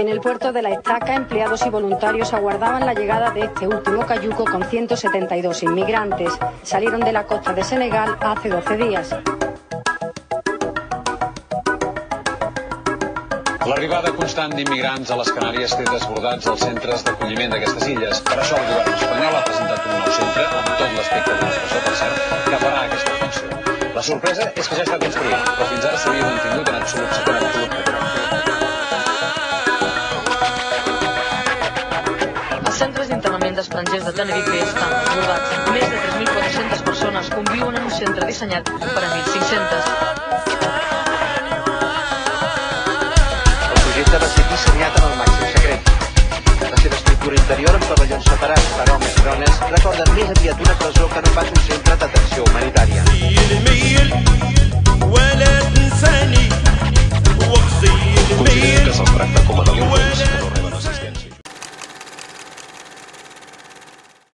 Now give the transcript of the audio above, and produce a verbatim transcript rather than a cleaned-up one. En el puerto de La Estaca, empleados y voluntarios aguardaban la llegada de este último cayuco con ciento setenta y dos inmigrantes. Salieron de la costa de Senegal hace doce días. L'arribada constant d'immigrants a les Canàries té desbordats els centres d'acolliment d'aquestes illes. Per això el govern espanyol ha presentat un nou centre, amb tot l'aspecte de l'expressió, per cert, que farà aquesta funció. La sorpresa és que ja està construït, però fins ara s'havia mantingut en absolut secret. Els centres d'internament d'estrangers de Tenerife estan desbordats. Més de tres mil quatre-centes persones conviuen en un centre dissenyat per a mil cinc-centes. Va ser dissenyat en el màxim secret. La seva estructura interior, amb pavellons separats per homes i dones, recorden més aviat una presó que no pas un centre d'atenció humanitària.